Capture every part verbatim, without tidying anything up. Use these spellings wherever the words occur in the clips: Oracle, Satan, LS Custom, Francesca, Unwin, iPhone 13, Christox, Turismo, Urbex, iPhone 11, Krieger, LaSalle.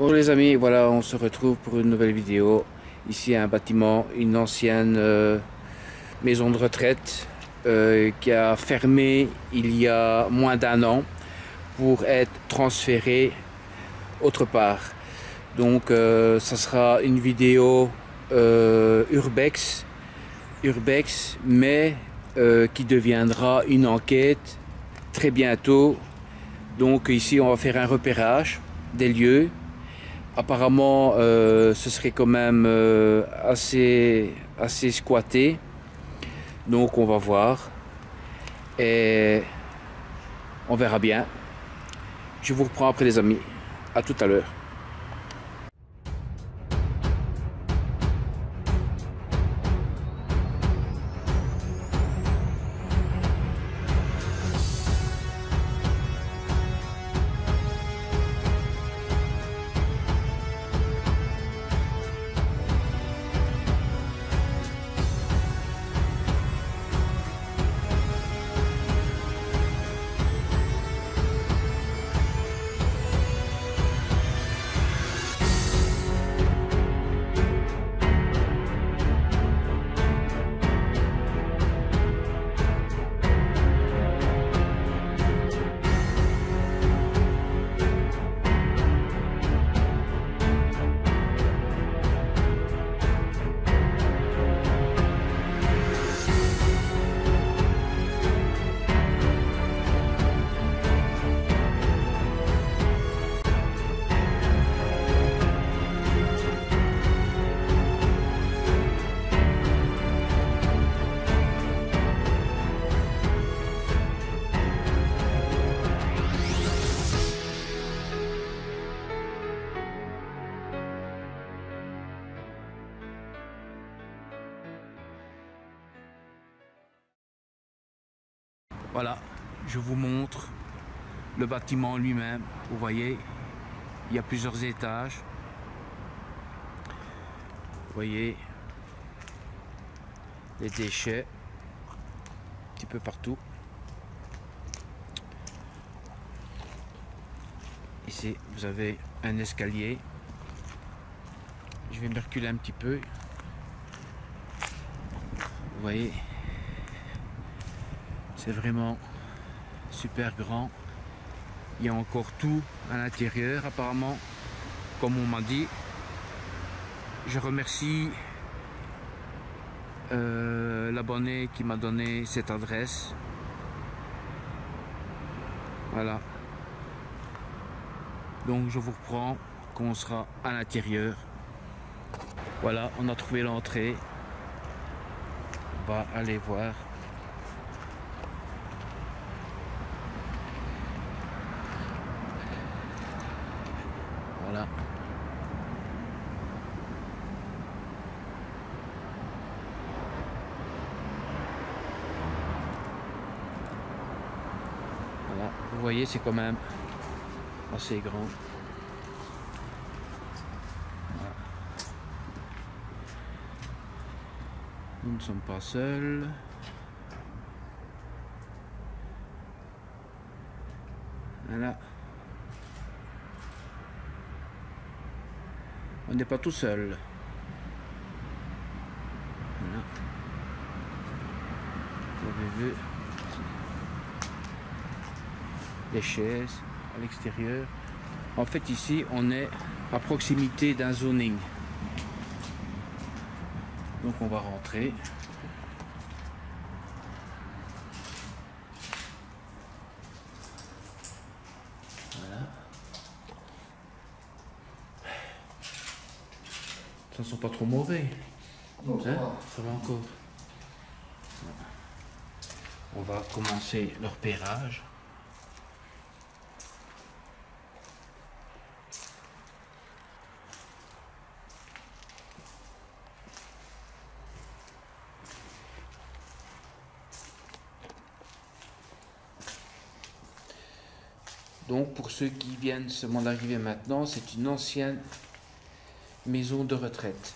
Bon les amis, voilà, on se retrouve pour une nouvelle vidéo. Ici un bâtiment, une ancienne euh, maison de retraite euh, qui a fermé il y a moins d'un an pour être transférée autre part. Donc euh, ça sera une vidéo euh, urbex, urbex, mais euh, qui deviendra une enquête très bientôt. Donc ici on va faire un repérage des lieux. Apparemment, euh, ce serait quand même euh, assez, assez squatté. Donc on va voir et on verra bien. Je vous reprends après les amis. À tout à l'heure. Voilà, je vous montre le bâtiment lui-même. Vous voyez, il y a plusieurs étages. Vous voyez, les déchets, un petit peu partout. Ici, vous avez un escalier. Je vais me reculer un petit peu. Vous voyez. C'est vraiment super grand. Il y a encore tout à l'intérieur apparemment, comme on m'a dit. Je remercie euh, l'abonné qui m'a donné cette adresse. Voilà. Donc je vous reprends quand on sera à l'intérieur. Voilà, on a trouvé l'entrée. On va aller voir. Voilà. Voilà, vous voyez, c'est quand même assez grand. Voilà. Nous ne sommes pas seuls. Voilà. On n'est pas tout seul. Voilà. Vous avez vu les chaises à l'extérieur. En fait, ici, on est à proximité d'un zoning. Donc, on va rentrer. Ça ne sont pas trop mauvais. Non, ça, hein? Ça va encore. On va commencer le repérage. Donc pour ceux qui viennent seulement d'arriver maintenant, c'est une ancienne maison de retraite.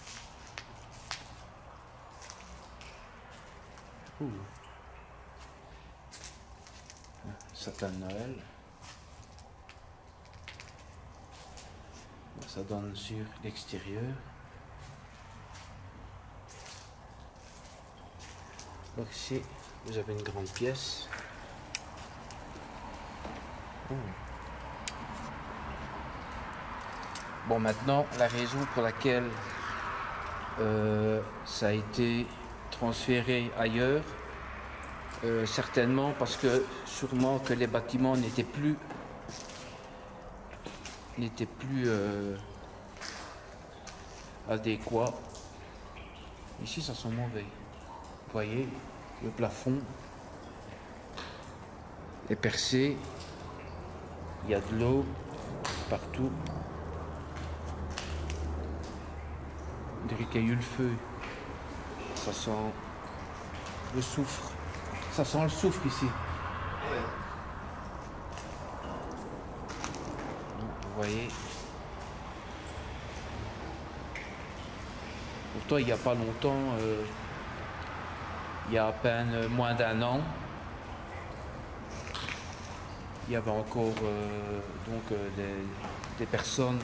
Ouh. Satan Noël. ça donne sur l'extérieur. Donc ici, vous avez une grande pièce. Mmh. Bon, maintenant, la raison pour laquelle euh, ça a été transféré ailleurs, euh, certainement parce que sûrement que les bâtiments n'étaient plus n'étaient plus euh, adéquats. Ici, ça sent mauvais. Vous voyez, le plafond est percé, il y a de l'eau partout. On dirait qu'il y a eu le feu. Ça sent le soufre. Ça sent le soufre ici. Vous voyez. Pourtant, il n'y a pas longtemps, euh, il y a à peine moins d'un an, il y avait encore euh, donc, euh, des, des personnes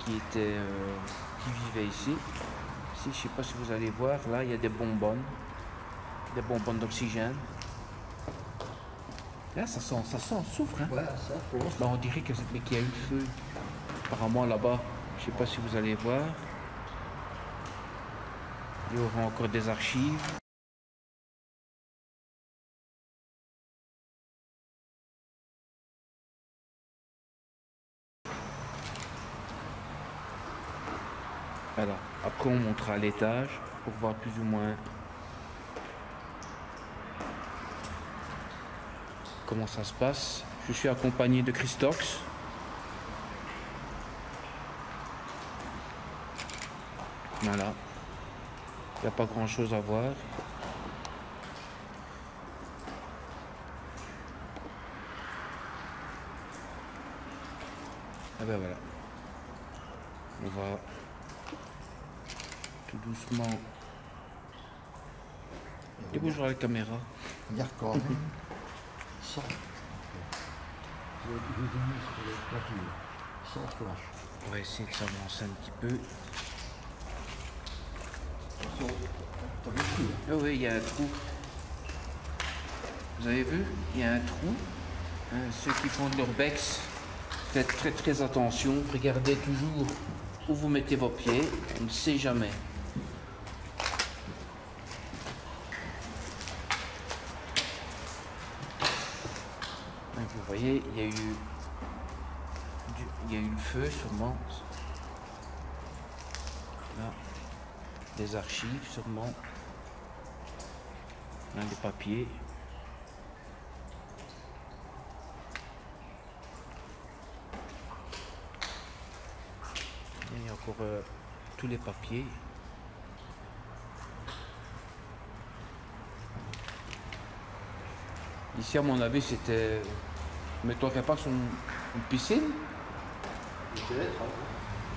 qui étaient... Euh, qui vivaient ici. Ici, je ne sais pas si vous allez voir, là il y a des bonbonnes, des bonbonnes d'oxygène. Là ça sent, ça sent le soufre, hein? Ouais, ça fait. Là, on dirait que c'est, mais qu'il y a eu le feu. Apparemment là-bas, je ne sais pas si vous allez voir, il y aura encore des archives. Voilà. Après, on montera à l'étage pour voir plus ou moins comment ça se passe. Je suis accompagné de Christox. Voilà. Il n'y a pas grand-chose à voir. Ah ben voilà. On va... tout doucement. Débouchera la caméra. Regarde quand même. Sans. Sans flash. On va essayer de s'avancer un petit peu. Ah oui, il y a un trou. Vous avez vu? Il y a un trou. Hein, ceux qui font de l'urbex, faites très très attention. Regardez toujours où vous mettez vos pieds. On ne sait jamais. Vous voyez, il y a eu, du, il y a eu le feu sûrement. Là, des archives sûrement. Là, des papiers. Il y a encore euh, tous les papiers. Ici, à mon avis, c'était... Mais toi, pas sur une piscine? Ah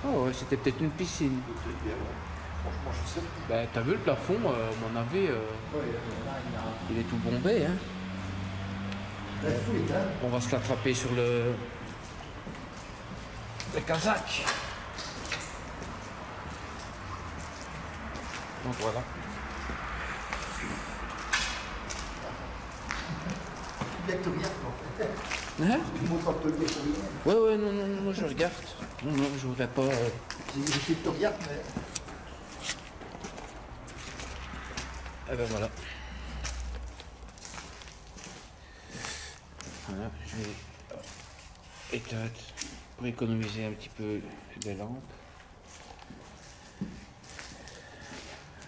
oh, ouais, c'était peut-être une piscine. Peut-être bien, ouais. Franchement, je sais pas. Ben, t'as vu le plafond, euh, à mon avis, euh... ouais, il est tout bombé, hein? Ouais, fouille, hein. On va se l'attraper sur le... le casaque. Donc voilà. Hein? Ouais, ouais, non, non, non, je regarde. Non, non, je voudrais pas. Euh... Je te regarde, mais. Eh ben voilà. Voilà, je vais éteindre pour économiser un petit peu des lampes.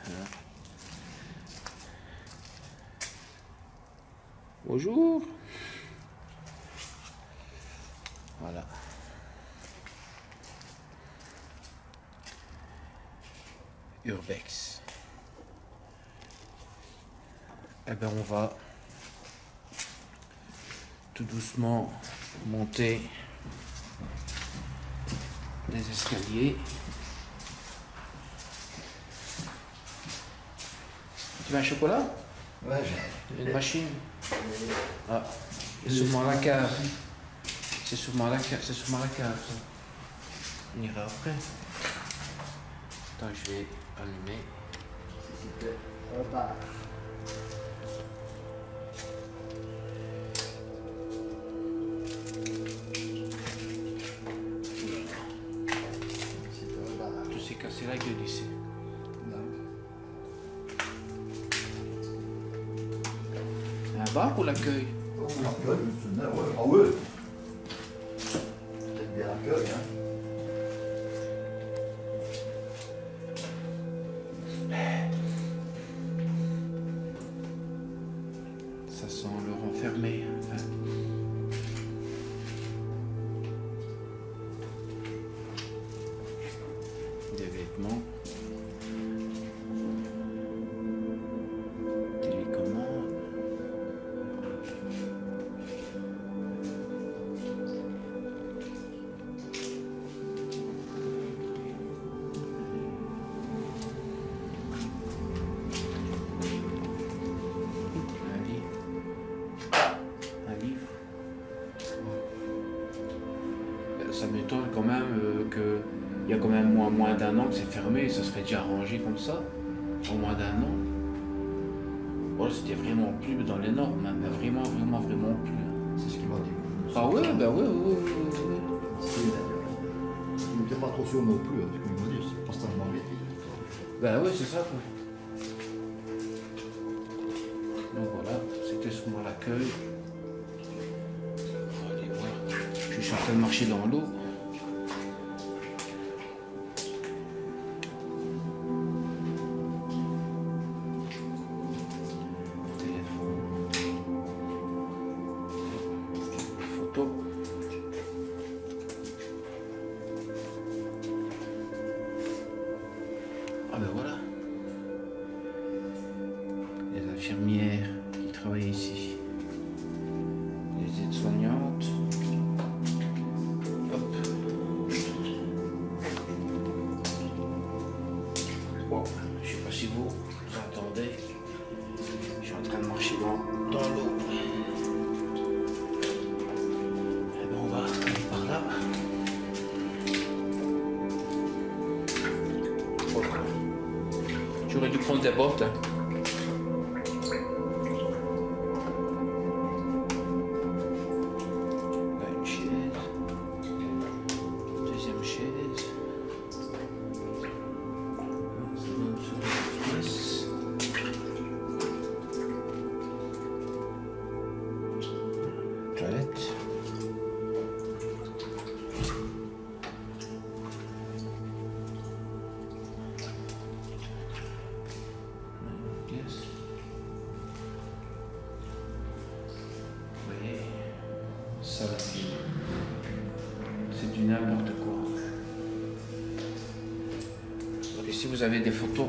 Voilà. Bonjour. Voilà. Urbex. Eh bien, on va tout doucement monter les escaliers. Tu veux un chocolat? Ouais, j'ai une machine. Ah, c'est sûrement la cave. C'est sûrement la cave. C'est sûrement la cave. une erreur près. Attends, je vais allumer. C'était Robert. Tout s'est cassé là avec le lycée. Non. La barre ou l'accueil? Oh, l'accueil, c'est une erreur. Ah oui. Peut-être bien l'accueil, hein. Ça sent le rond fermé. Des vêtements. Télécommande. Ça m'étonne quand même euh, qu'il y a quand même moins, moins d'un an que c'est fermé et ça serait déjà rangé comme ça, en moins d'un an. Bon, c'était vraiment plus dans les normes, hein, mais vraiment, vraiment, vraiment plus. C'est ce qu'ils m'ont dit. Ah ouais, ben ouais, ouais, ouais, ouais. Ils ne mettaient pas trop sur non plus, hein, parce qu'ils m'ont dit, c'est pas tellement vite. Ben ouais, c'est ça quoi. Donc voilà, c'était sûrement l'accueil. Je suis en train de marcher dans l'eau. Téléphone. Photo. Ah ben voilà. Les infirmières qui travaillent ici. Les aides-soignantes. Je sais pas si vous entendez, je suis en train de marcher dans, dans l'eau. Et ben on va aller par là. J'aurais dû prendre des bottes. Hein. Une chaise, deuxième chaise. Toilette. Yes. Oui. Ça va. C'est du n'importe quoi. Et si vous avez des photos,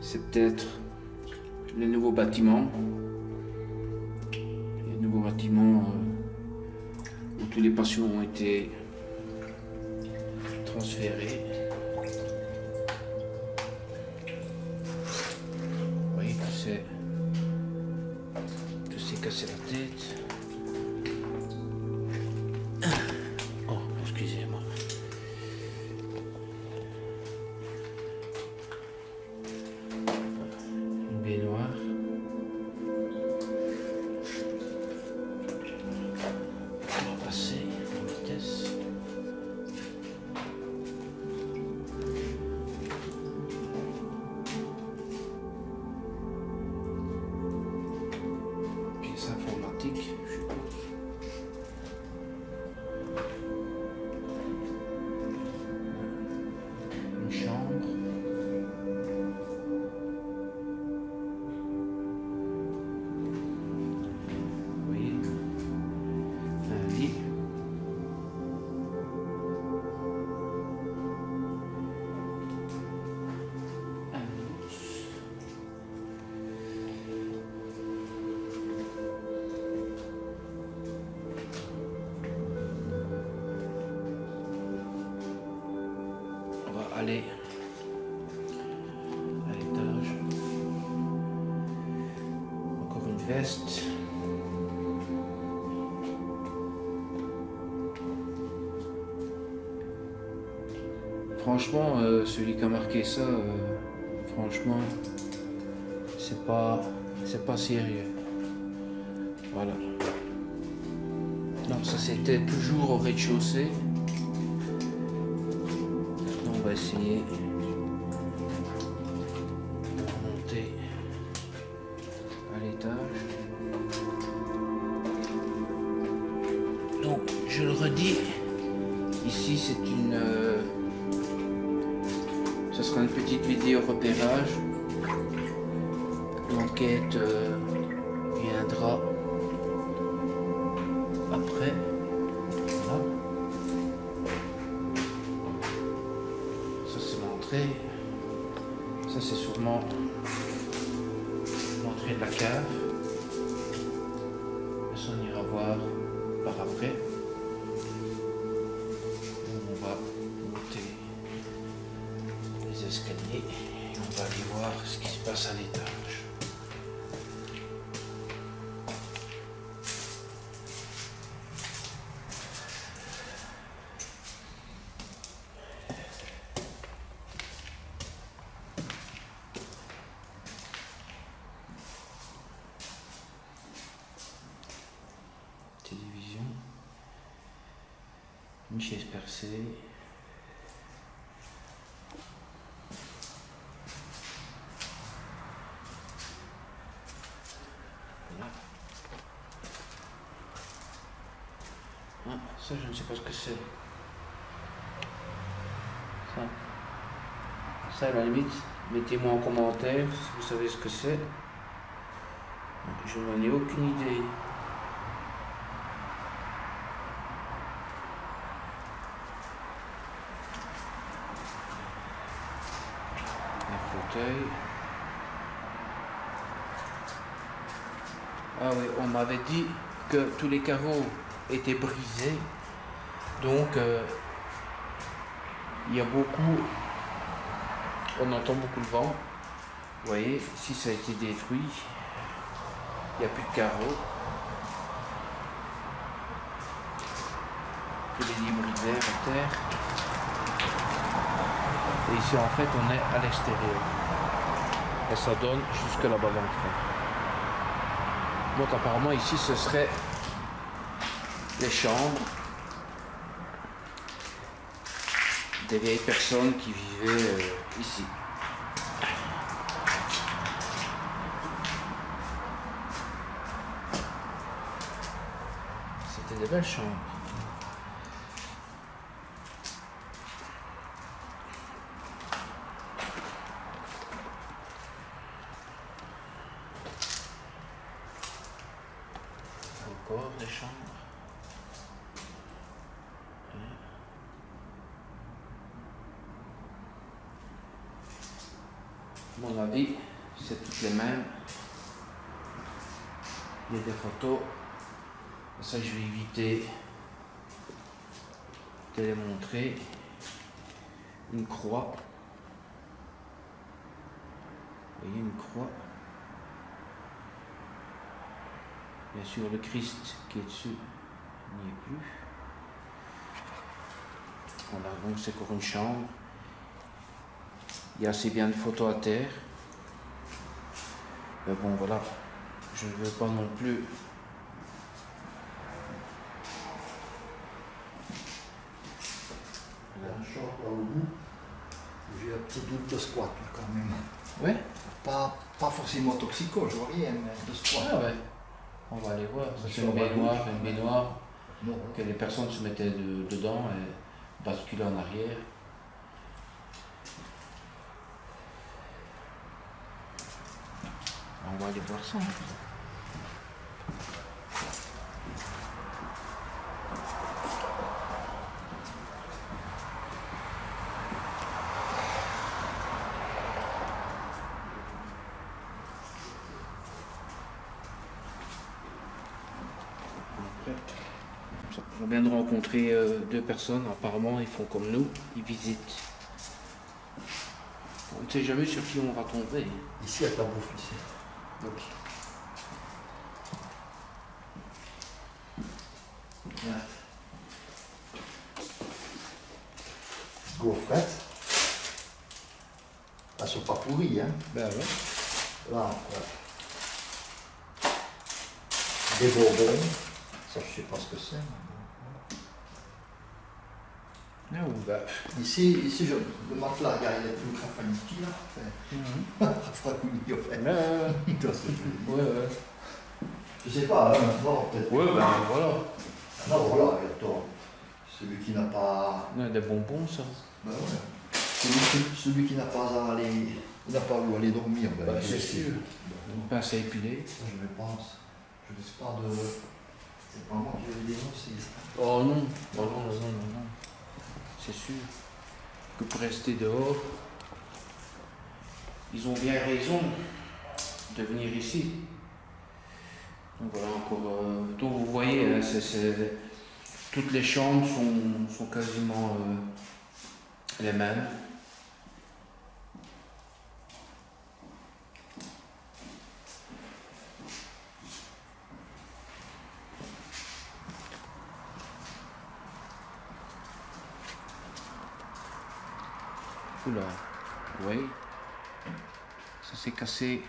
c'est peut-être le nouveau bâtiment. Nouveau bâtiment euh, où tous les patients ont été transférés. Vous voyez tout s'est tout s'est cassé la tête. Oh, excusez-moi. Une baignoire. Informatique, je suppose. Une chambre. Vous voyez, un lit. Allez, à l'étage, encore une veste. franchement, euh, celui qui a marqué ça, euh, franchement, c'est pas, c'est pas sérieux. Voilà. Donc ça c'était toujours au rez-de-chaussée. On va essayer de monter à l'étage. Donc je le redis, ici c'est une... Euh, ce sera une petite vidéo repérage. L'enquête euh, viendra après. Voilà. Ça c'est l'entrée. Ça c'est sûrement l'entrée de la cave. Ça on ira voir par après. Donc, on va monter les escaliers et on va aller voir ce qui se passe à l'étage. Une chaise percée. Voilà. Ah, ça je ne sais pas ce que c'est. Ça. Ça à la limite, mettez-moi en commentaire si vous savez ce que c'est. Je n'en ai aucune idée. Ah oui, on m'avait dit que tous les carreaux étaient brisés, donc euh, il y a beaucoup, on entend beaucoup de vent. Vous voyez, si ça a été détruit, il n'y a plus de carreaux. Tous les débris à terre. Et ici en fait on est à l'extérieur et ça donne jusque là-bas dans le fond. Donc apparemment ici ce serait les chambres des vieilles personnes qui vivaient euh, ici. C'était des belles chambres. Des chambres. Ouais. Mon avis, c'est toutes les mêmes. Il y a des photos. Ça, je vais éviter de les montrer. Une croix. Vous voyez une croix. Bien sûr, le Christ qui est dessus n'y est plus. Voilà, donc c'est encore une chambre. Il y a assez bien de photos à terre. Mais bon, voilà, je ne veux pas non plus la chambre là au bout. J'ai un petit doute de squat là, quand même. Ouais. Pas, pas forcément toxico, je vois rien, mais de squat. Ah, ouais. On va aller voir, c'est une baignoire, une baignoire que les personnes se mettaient de, dedans et basculaient en arrière. On va aller voir ça. On vient de rencontrer euh, deux personnes, apparemment ils font comme nous, ils visitent. On ne sait jamais sur qui on va tomber. Ici à ta bouffe, ici. Donc. Gaufrette. Elles ne sont pas pourries, hein. Ben ouais. Là, ouais. Des bourbons. Ça, je ne sais pas ce que c'est. No, bah. Ici, ici je, le matelas, regarde, il est plus graffaniki là. Mm-hmm. Ouais, ouais. Je sais pas, hein, bon, peut-être. Ouais, ben bah, voilà. Ah, non, voilà, attends. Celui qui n'a pas. Il y a des bonbons, ça. Ben ouais. Celui, celui qui n'a pas à aller. N'a pas où aller dormir. Ben, bah, c'est sûr. Une pince à épiler. Je me pense. Je ne sais pas de. C'est pas moi qui vais le dénoncer. Oh non. Oh non, non, non, non. C'est sûr que pour rester dehors, ils ont bien raison de venir ici. Donc voilà encore. Euh, donc vous voyez, hein, c'est, c'est, toutes les chambres sont, sont quasiment euh, les mêmes. Oula, oui, ça s'est cassé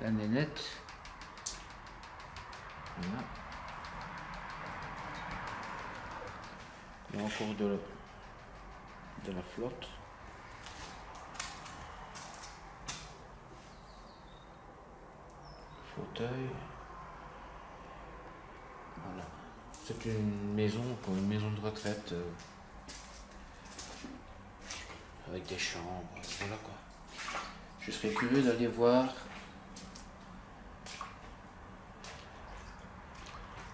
la nénette. Voilà. Il y a encore de la, de la flotte. Fauteuil. Voilà. C'est une maison, pour une maison de retraite. Euh, avec des chambres, voilà quoi. Je serais curieux d'aller voir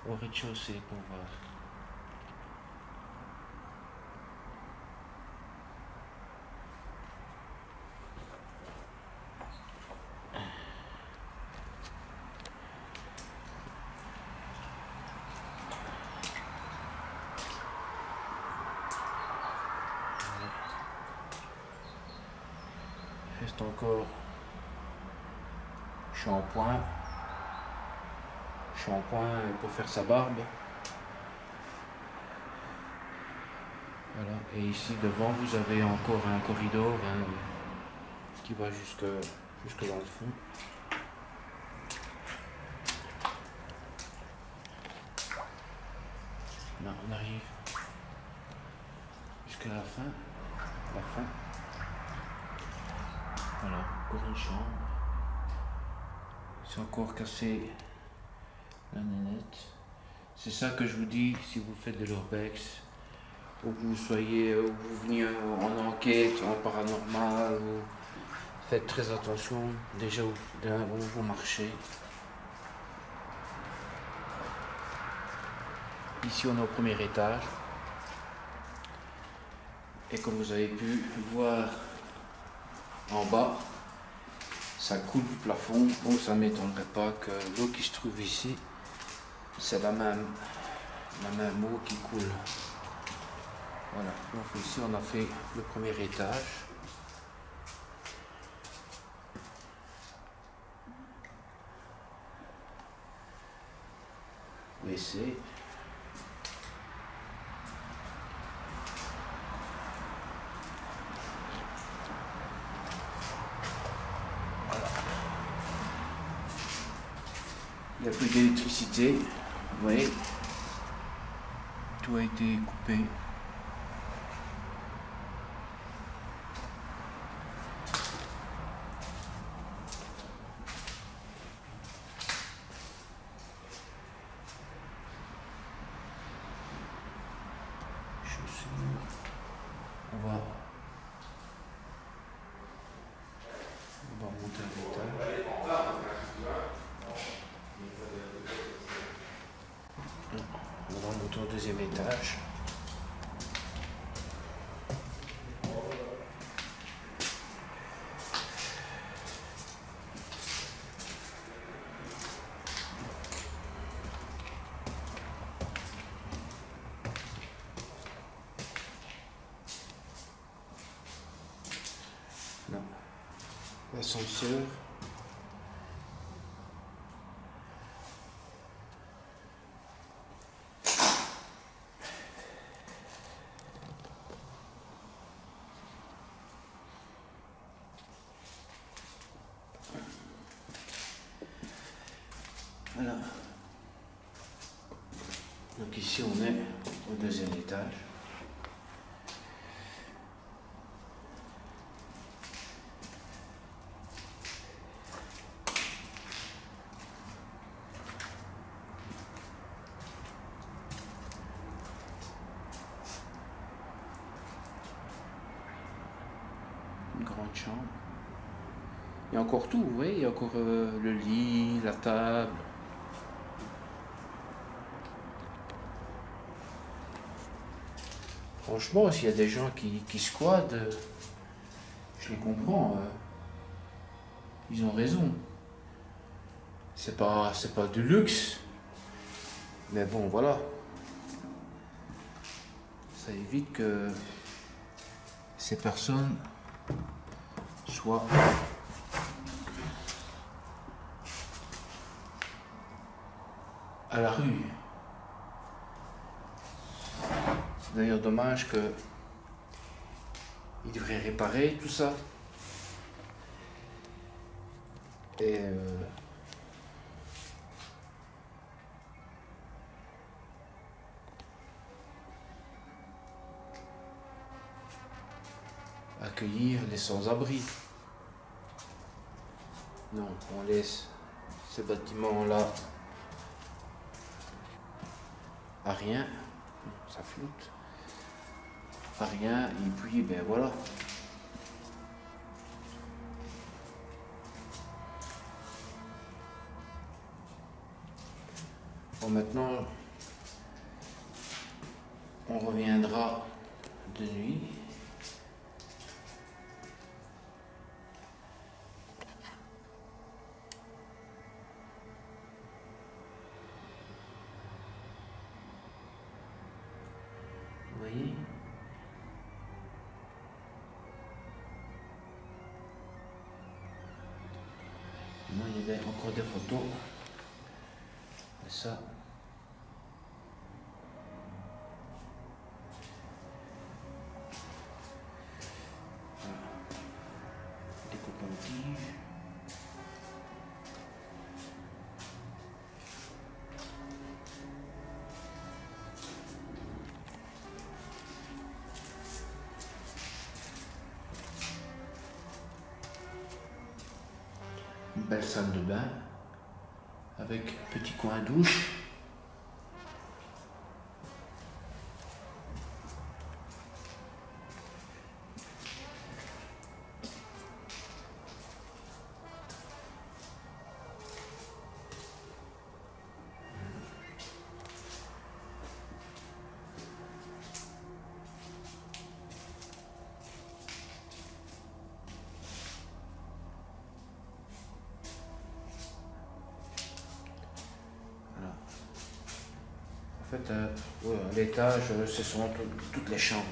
au rez-de-chaussée pour voir. Encore shampoing, shampoing pour faire sa barbe. Voilà, et ici devant vous avez encore un corridor hein, qui va jusque, jusque dans le fond. Là, on arrive jusqu'à la fin, la fin. Voilà, encore une chambre. C'est encore cassé la nénette. C'est ça que je vous dis si vous faites de l'urbex, ou que vous soyez, ou vous venez en enquête, en paranormal, ou... faites très attention déjà où, déjà où vous marchez. Ici on est au premier étage. Et comme vous avez pu voir, en bas, ça coule du plafond. Bon, ça ne m'étonnerait pas que l'eau qui se trouve ici, c'est la même, la même eau qui coule. Voilà, donc ici on a fait le premier étage. W C. Il n'y a plus d'électricité, vous voyez, tout a été coupé. Ascenseur. là. Donc ici on est au deuxième étage. Une grande chambre. Il y a encore tout, vous voyez, il y a encore euh, le lit, la table. Franchement, s'il y a des gens qui, qui squattent, je les comprends. Ils ont raison. C'est pas, c'est pas du luxe. Mais bon, voilà. Ça évite que ces personnes soient... à la rue. C'est d'ailleurs dommage que il devrait réparer tout ça. Et euh, accueillir les sans-abri. Non, on laisse ces bâtiments-là à rien, ça floute, à rien, et puis ben voilà. Bon, maintenant, on reviendra de nuit. Moi, il y avait encore des photos. Et ça. Voilà. Des coupons de tige. Une belle salle de bain avec un petit coin douche. En fait, euh, ouais, à l'étage, euh, ce sont toutes les chambres.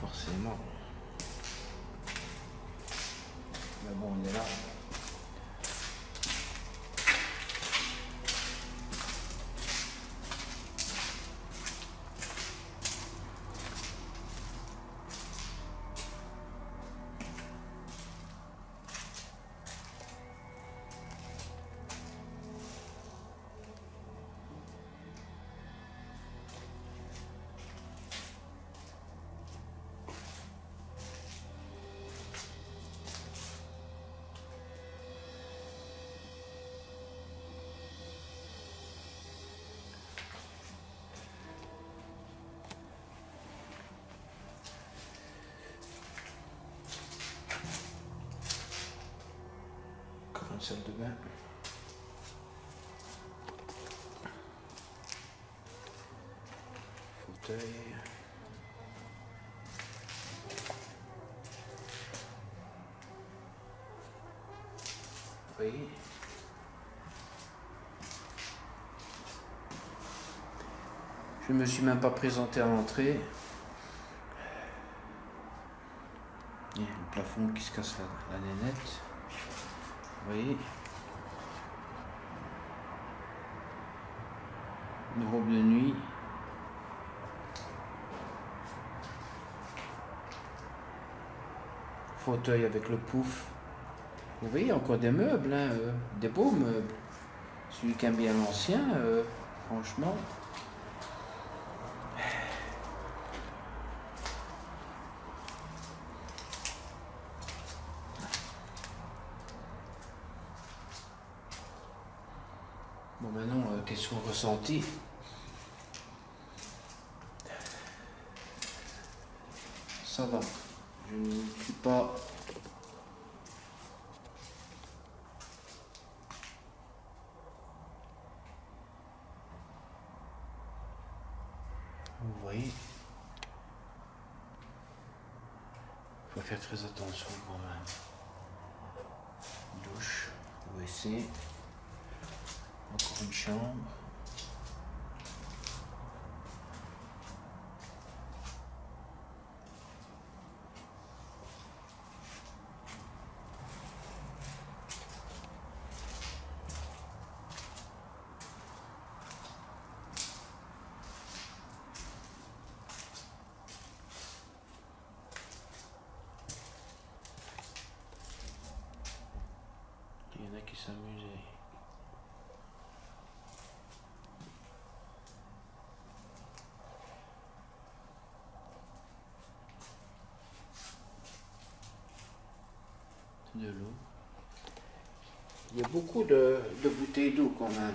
Forcément. Mais bon, on est là. Salle de bain. Fauteuil. Oui. Je me suis même pas présenté à l'entrée. Le plafond qui se casse la, la nénette. Oui. Une robe de nuit. Fauteuil avec le pouf. Vous voyez, encore des meubles, hein, euh, des beaux meubles. Celui qui aime bien l'ancien, euh, franchement. Bon, maintenant, euh, qu'est-ce qu'on ressentit? Ça va. Je ne suis pas... Vous voyez, il faut faire très attention quand même. Douche, W C, encore une chambre. S'amuser. De l'eau. Il y a beaucoup de, de bouteilles d'eau quand même.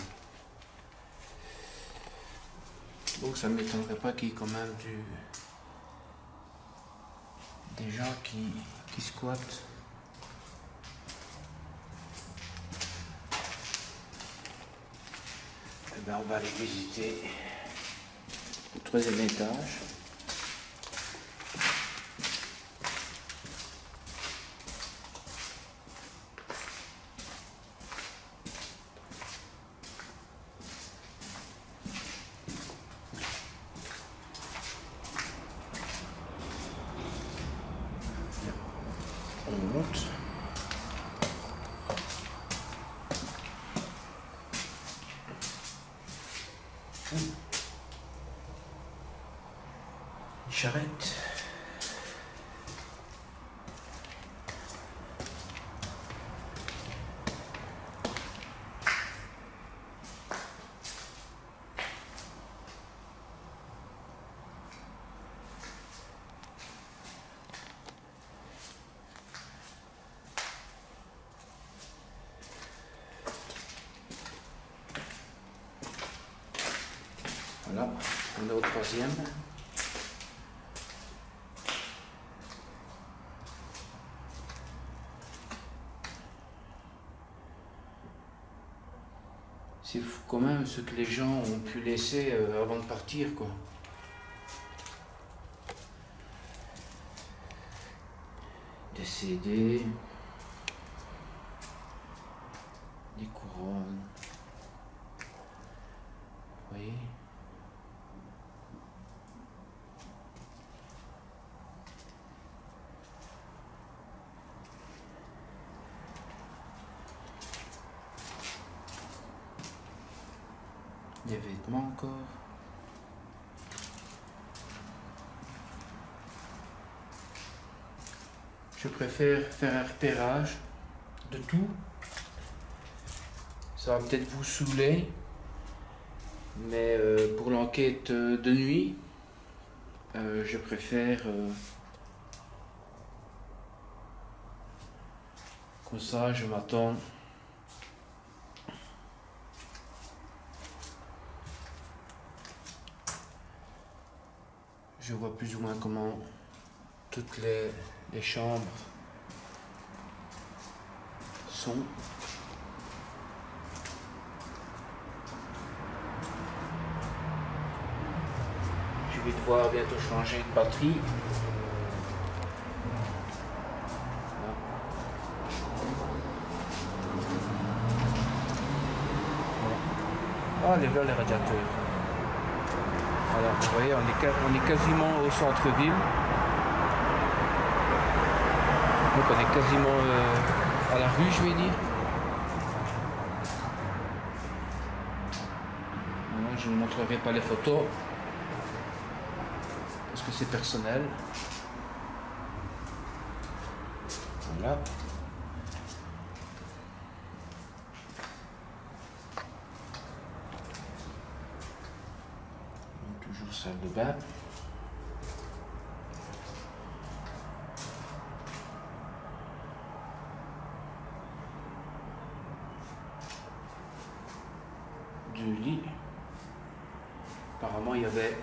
Donc ça ne m'étonnerait pas qu'il y ait quand même du, des gens qui, qui squattent. Ben, on va aller visiter le troisième étage. On monte. Charrette. Voilà, on est au troisième. C'est fou quand même ce que les gens ont pu laisser avant de partir, quoi. Des C D, des couronnes, vous voyez? Des vêtements encore. Je préfère faire un repérage de tout. Ça va peut-être vous saouler, mais euh, pour l'enquête de nuit, euh, je préfère euh, comme ça, je m'attends. Je vois plus ou moins comment toutes les, les chambres sont. Je vais devoir bientôt changer de batterie. Ah, les gars, les radiateurs. Voilà, vous voyez, on est, on est quasiment au centre-ville. Donc on est quasiment euh, à la rue, je vais dire. Voilà, je ne montrerai pas les photos, parce que c'est personnel. Voilà. Toujours salle de bain. Deux lits. Apparemment, il y avait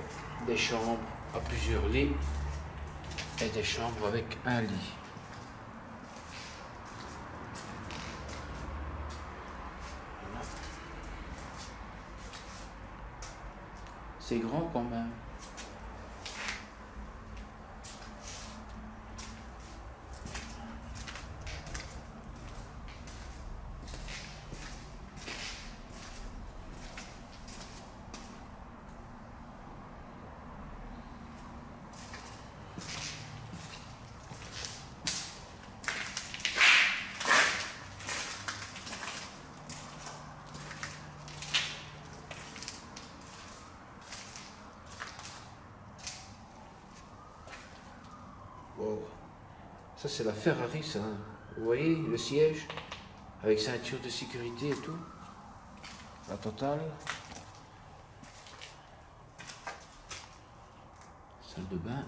des chambres à plusieurs lits et des chambres avec un lit. C'est grand quand même. Ça c'est la Ferrari, ça. Vous voyez le siège avec ceinture de sécurité et tout. La totale. Salle de bain.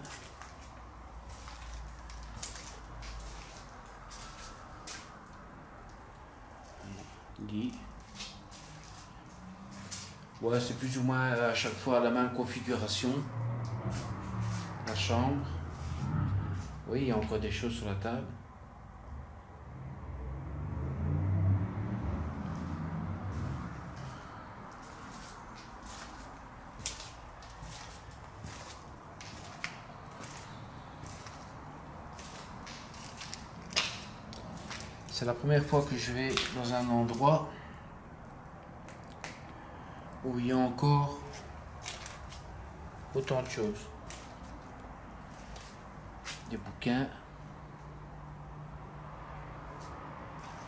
Lit. Ouais, c'est plus ou moins à chaque fois la même configuration. La chambre. Oui, il y a encore des choses sur la table. C'est la première fois que je vais dans un endroit où il y a encore autant de choses. Des bouquins,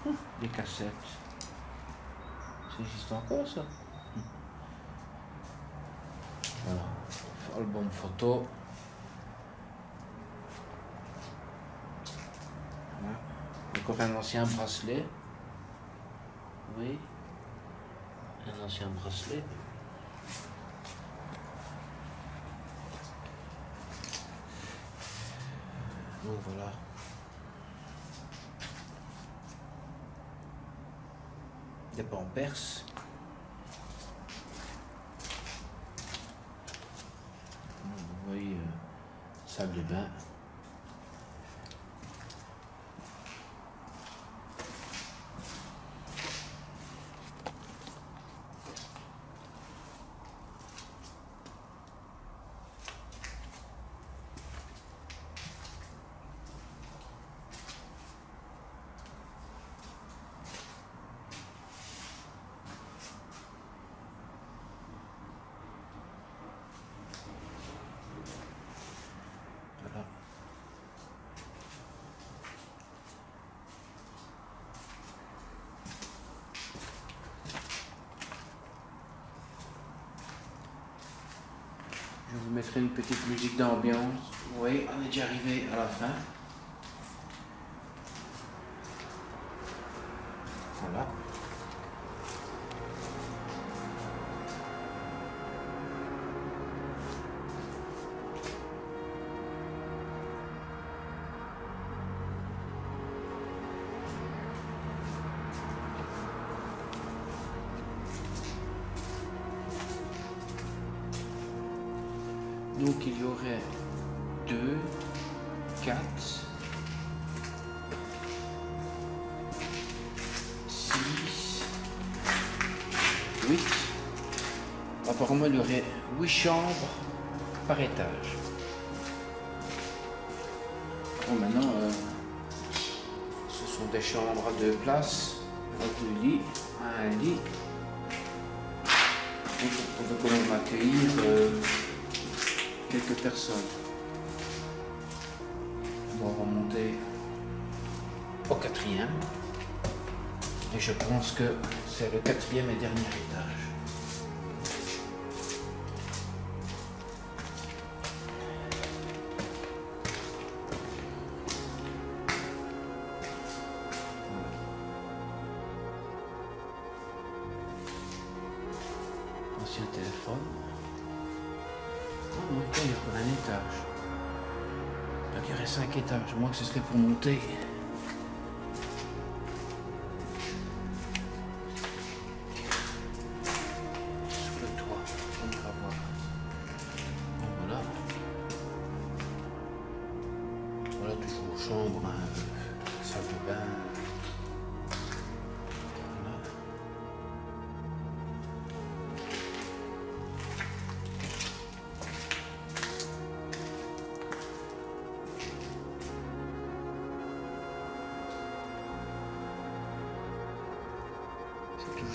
hum, des cassettes. Ça existe encore, ça. Hum. Voilà, album photo. Voilà. Encore un ancien bracelet. Oui, un ancien bracelet. Donc voilà. Des Pampers. Vous voyez, euh, salle de bain. Je vous mettrai une petite musique d'ambiance. Oui, on est déjà arrivé à la fin. Voilà. Donc il y aurait deux, quatre, six, huit. Apparemment il y aurait huit chambres par étage. Bon, maintenant euh, ce sont des chambres à deux places, à deux lits, à un lit. Donc on peut quand même accueillir euh, quelques personnes. On va remonter au quatrième et je pense que c'est le quatrième et dernier étage. Ancien téléphone. monter pour un étage. Il y aurait cinq étages, moi que ce serait pour monter. Sous le toit, on ira voir. Bon voilà. Voilà toujours chambre, hein, salle de bain.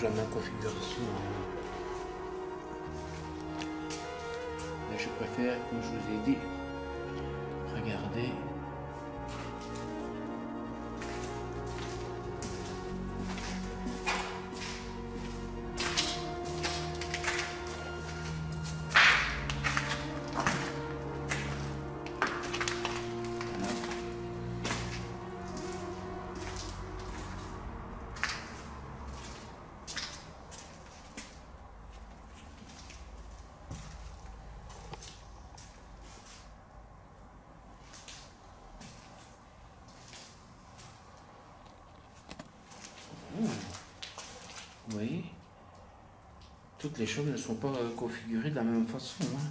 La même configuration, mais je préfère, comme je vous ai dit, regardez, vous voyez, toutes les chambres ne sont pas configurées de la même façon, hein.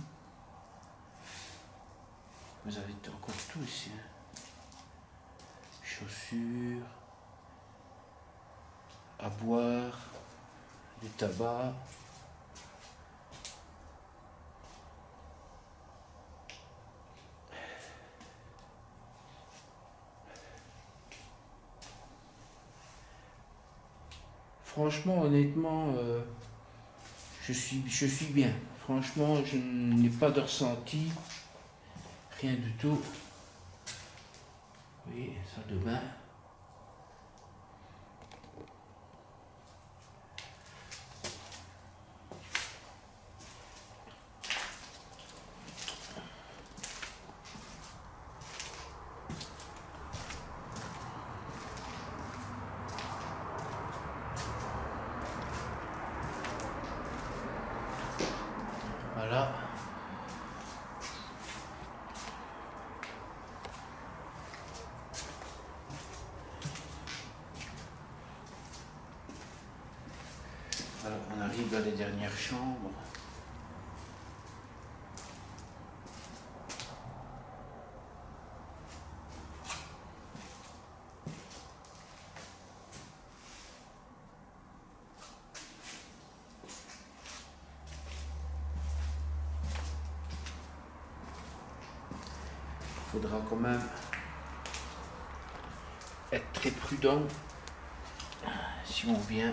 Vous avez encore tout ici, hein. Chaussures, à boire, du tabac, franchement, honnêtement, euh, je, suis, je suis bien. Franchement, je n'ai pas de ressenti, rien du tout. Oui, salle de bain. Voilà. Alors, on arrive dans les dernières chambres. Il faudra quand même être très prudent si on vient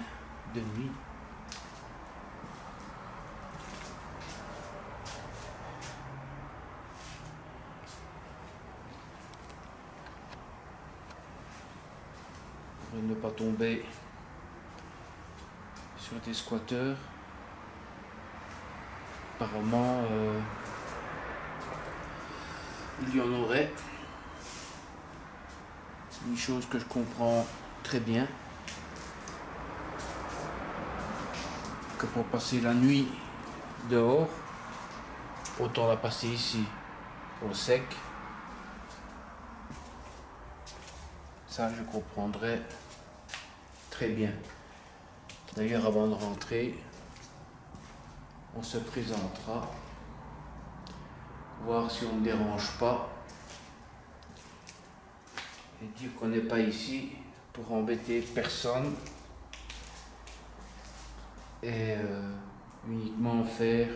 de nuit. Pour ne pas tomber sur des squatteurs. Apparemment, euh, il y en aurait. C'est une chose que je comprends très bien. Que pour passer la nuit dehors, autant la passer ici, au sec. Ça, je comprendrais très bien. D'ailleurs, avant de rentrer, on se présentera. Voir si on ne dérange pas et dire qu'on n'est pas ici pour embêter personne et euh, uniquement faire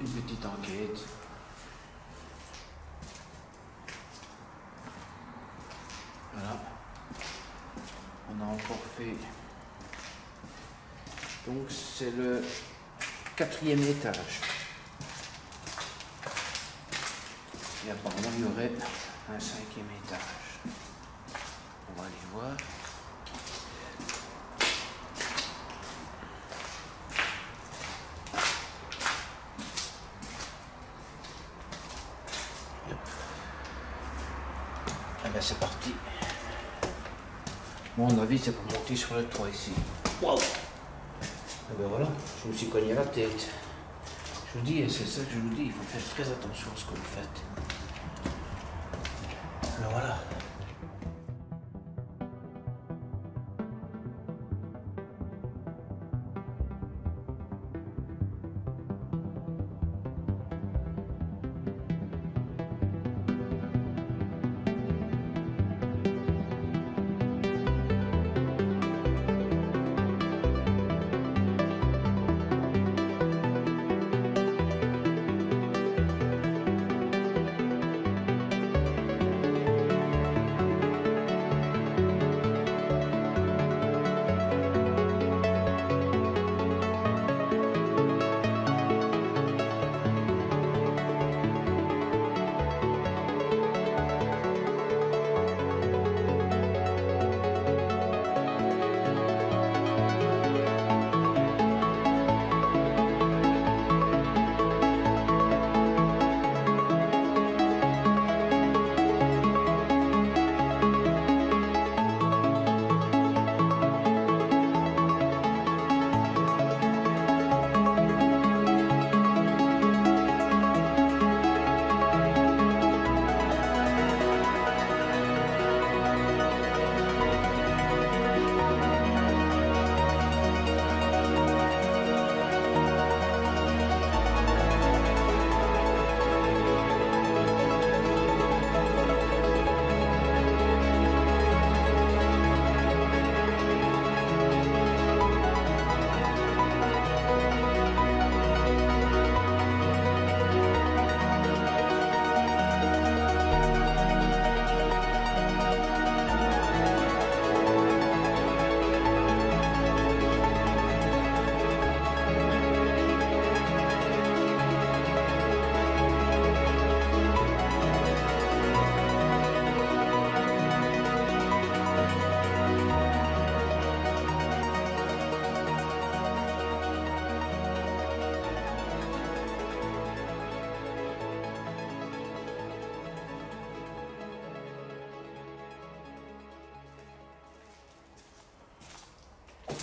une petite enquête. Voilà, on a encore fait, donc c'est le quatrième étage. Et apparemment, il y aurait un cinquième étage. On va aller voir. Et bien, c'est parti. Mon avis, c'est pour monter sur le toit ici. Waouh! Et bien voilà, je me suis cogné la tête. Je vous dis, c'est ça que je vous dis, il faut faire très attention à ce que vous faites. Mais voilà.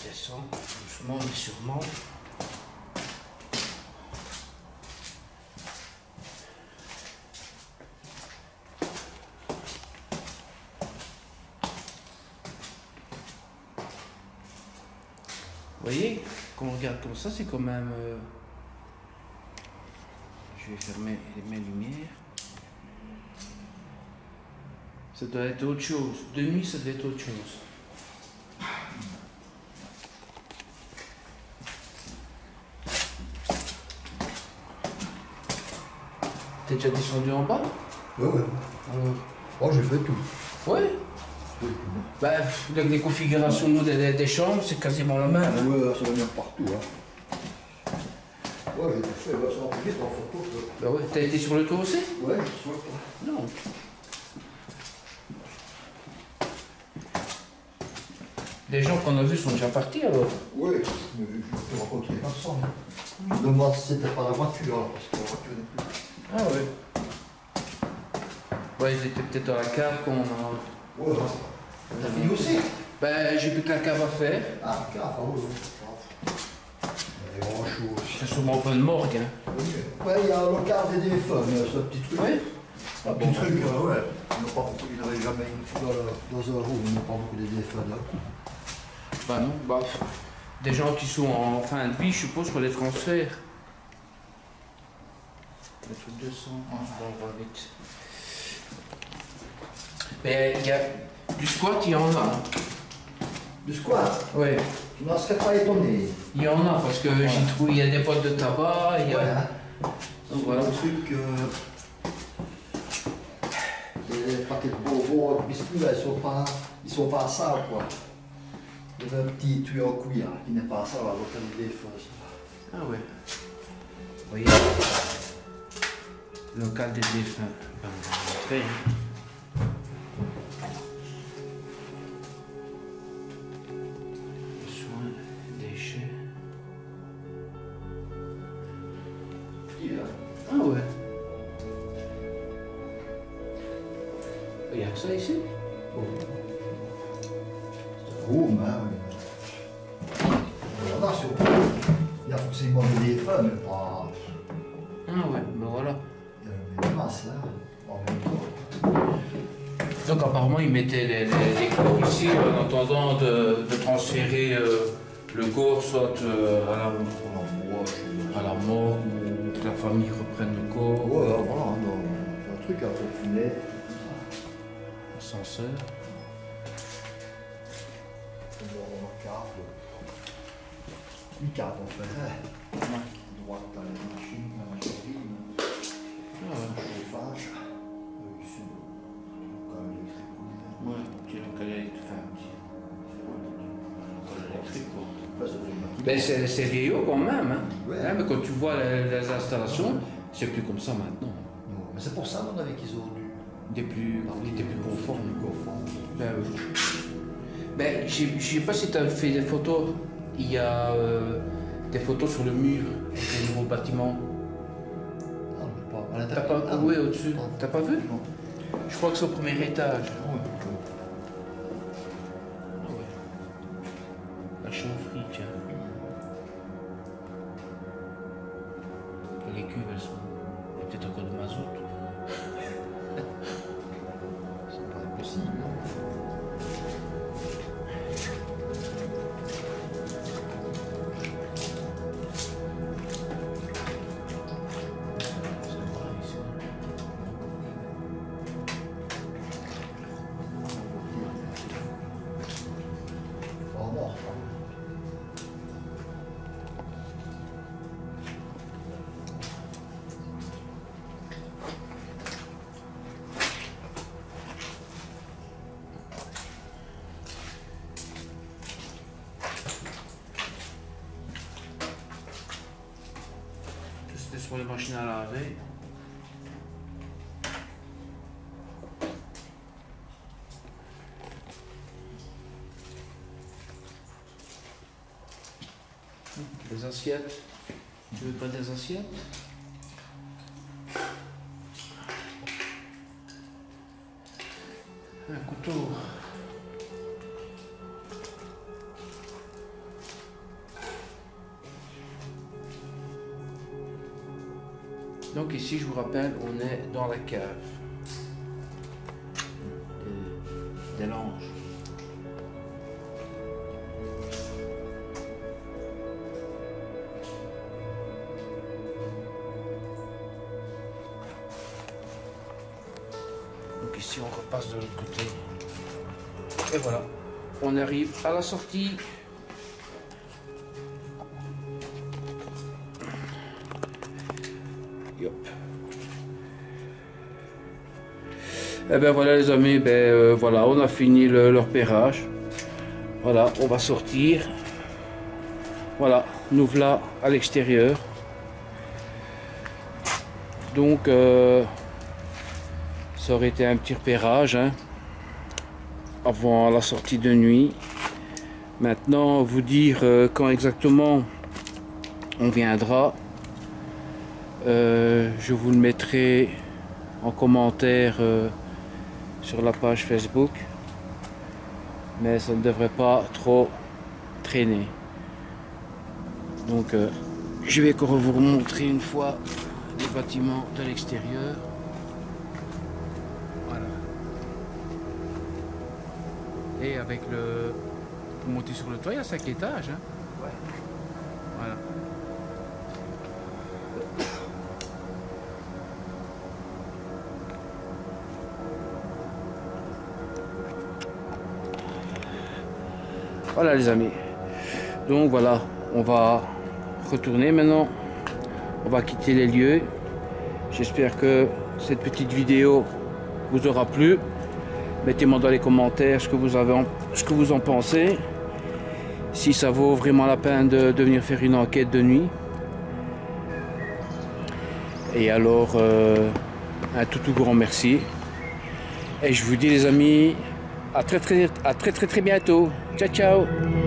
Descends, doucement mais sûrement. Vous voyez, quand on regarde comme ça, c'est quand même... Euh... Je vais fermer mes lumières. Ça doit être autre chose. De nuit, ça doit être autre chose. T'es déjà descendu en bas? Oui, oui. Euh... Oh, j'ai fait tout. Oui. Oui. Bah, avec les configurations des, des, des chambres, c'est quasiment la même. Oui, c'est la même partout. Hein. Oui, j'ai tout fait. Bah, ça va vite en photo. Bah oui. T'as été sur le toit aussi? Oui, sur le toit. Non. Les gens qu'on a vus sont déjà partis alors? Oui, mais je te rencontre personne. Hein. Mmh. Moi, c'était pas la voiture, hein, parce que la voiture n'est plus. Ah ouais. Ouais, ils étaient peut-être dans la cave quand on a... Ouais. T'as fini aussi? Ben, j'ai plus que la cave à faire. Ah, la cave, ah oui, oui. Il y a chaud aussi. C'est sûrement pas une morgue, hein. Oui. Ouais, il y a le quart des téléphones, ce petit truc. Ouais. Un ah, bon petit truc, euh, ouais. Il n'y avait jamais une fois dans un room, il n'y a pas beaucoup de téléphones, là. Bah non, bah... Des gens qui sont en fin de vie, je suppose, qu'on les transfère. deux cents, hein, on va vite. Mais il y a du squat, il y en a. Du squat? Oui. Tu n'en serais pas étonné. Il y en a, parce que ouais. J'y trouve, il y a des boîtes de tabac, il y a... Ouais, hein. Donc voilà. Un truc... Euh... Les paquets de bonbons, les biscuits, là, ils sont pas... Ils sont pas à ça, quoi. Il y a un petit tuyau en couille, hein, qui n'est pas à ça, là, l'autre des choses. Ah ouais. Voyez. Local des défunts. Ben, on va montrer. Soins, déchets. Yeah. Ah ouais. Il y a que ça ici? Oh. C'est un room, hein. Il y a forcément des défunts, mais pas. Ah ouais, ben voilà. Mais comment ça? Donc apparemment ils mettaient les, les, les corps ici en attendant de, de transférer euh, le corps soit euh, à, la, à la mort ou que la famille reprenne le corps. Ouais, voilà, non, un truc à profiler. Ascenseur. Une carte en fait. Droite à la machine, la machine. Chauffage. Ouais, tu l'as collé avec tout. C'est vieillot quand même, hein. Ouais. Hein, mais quand tu vois les, les installations, c'est plus comme ça maintenant. Non, mais c'est pour ça qu'on avait qu'ils ont des plus, des plus conformes. Ben, ben, je ne sais pas si tu as fait des photos, il y a euh, des photos sur le mur des nouveaux bâtiments. Ah, pas. À l'intérieur. T'as pas, ah, oui, au-dessus. Ah. T'as pas vu? Non. Je crois que c'est au premier étage. Oh, oui. Ah ouais. La chaufferie, tiens. Les cuves, elles sont. Il y a peut-être encore du mazout. C'est pas impossible. Pour les machines à laver. Des assiettes. Tu veux pas des assiettes? Un couteau. Donc ici, je vous rappelle, on est dans la cave des Langes. Donc ici, on repasse de l'autre côté. Et voilà, on arrive à la sortie. Et eh ben voilà les amis, ben euh, voilà, on a fini le, le repérage. Voilà, on va sortir. Voilà, nous voilà à l'extérieur. Donc, euh, ça aurait été un petit repérage, hein, avant la sortie de nuit. Maintenant, vous dire euh, quand exactement on viendra. Euh, je vous le mettrai en commentaire. Euh, sur la page Facebook, mais ça ne devrait pas trop traîner. Donc euh, je vais encore vous montrer une fois les bâtiments de l'extérieur. Voilà, et avec le pour monter sur le toit il y a cinq étages, hein. Ouais. Voilà. Voilà les amis, donc voilà, on va retourner maintenant, on va quitter les lieux. J'espère que cette petite vidéo vous aura plu. Mettez-moi dans les commentaires ce que vous avez en, ce que vous en pensez, si ça vaut vraiment la peine de, de venir faire une enquête de nuit. Et alors euh, un tout tout grand merci, et je vous dis les amis, à très très, à très très très bientôt. Ciao ciao.